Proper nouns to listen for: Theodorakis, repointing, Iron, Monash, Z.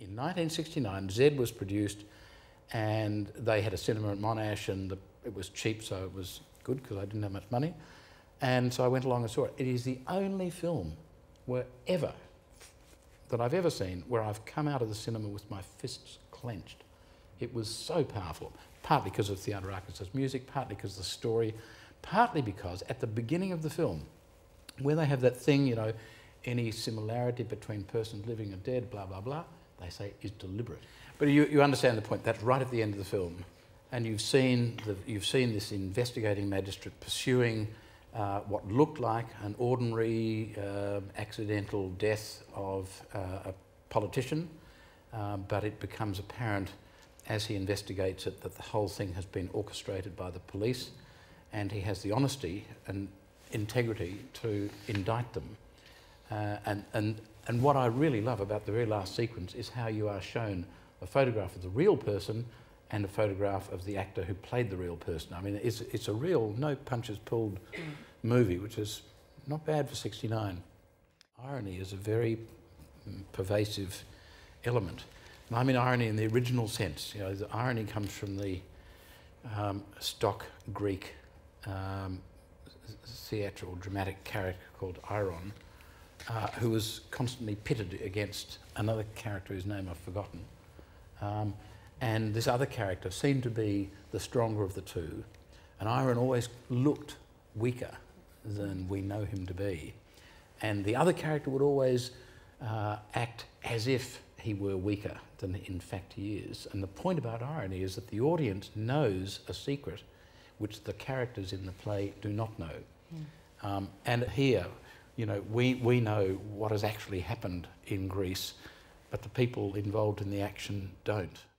In 1969, Z was produced, and they had a cinema at Monash, and it was cheap, so it was good because I didn't have much money. And so I went along and saw it. It is the only film that I've ever seen where I've come out of the cinema with my fists clenched. It was so powerful, partly because of Theodorakis' music, partly because of the story, partly because at the beginning of the film, where they have that thing, you know, any similarity between persons living and dead, blah, blah, blah, they say is deliberate. But you understand the point. That's right at the end of the film. And you've seen this investigating magistrate pursuing what looked like an ordinary accidental death of a politician, but it becomes apparent as he investigates it that the whole thing has been orchestrated by the police, and he has the honesty and integrity to indict them. And what I really love about the very last sequence is how you are shown a photograph of the real person and a photograph of the actor who played the real person. I mean, it's a real no punches pulled movie, which is not bad for 69. Irony is a very pervasive element. And I mean irony in the original sense. You know, the irony comes from the stock Greek theatrical dramatic character called Iron, who was constantly pitted against another character whose name I've forgotten. And this other character seemed to be the stronger of the two, and Iron always looked weaker than we know him to be. And the other character would always act as if he were weaker than in fact he is. And the point about irony is that the audience knows a secret which the characters in the play do not know. Mm. And here, you know, we know what has actually happened in Greece, but the people involved in the action don't.